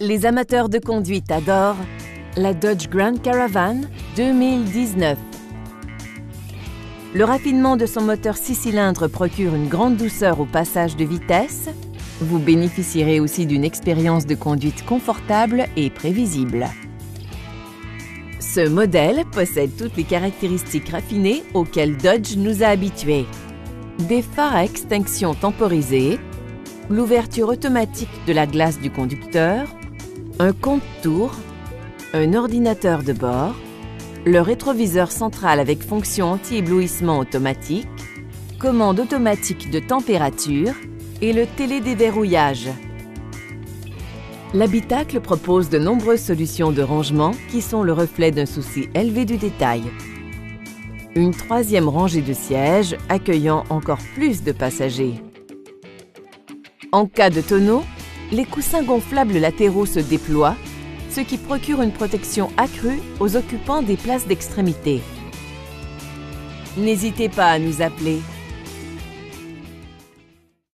Les amateurs de conduite adorent la Dodge Grand Caravan 2019. Le raffinement de son moteur 6 cylindres procure une grande douceur au passage de vitesse. Vous bénéficierez aussi d'une expérience de conduite confortable et prévisible. Ce modèle possède toutes les caractéristiques raffinées auxquelles Dodge nous a habitués. Des phares à extinction temporisés, l'ouverture automatique de la glace du conducteur, un compte-tours, un ordinateur de bord, le rétroviseur central avec fonction anti-éblouissement automatique, commande automatique de température et le télédéverrouillage. L'habitacle propose de nombreuses solutions de rangement qui sont le reflet d'un souci élevé du détail. Une troisième rangée de sièges accueillant encore plus de passagers. En cas de tonneau, les coussins gonflables latéraux se déploient, ce qui procure une protection accrue aux occupants des places d'extrémité. N'hésitez pas à nous appeler.